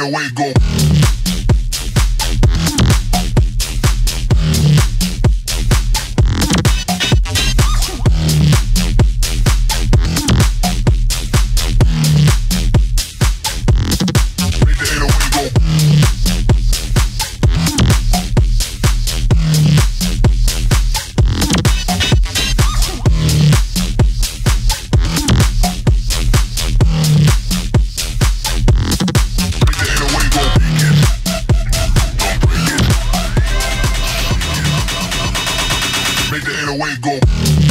get away, go. Make the 808 go.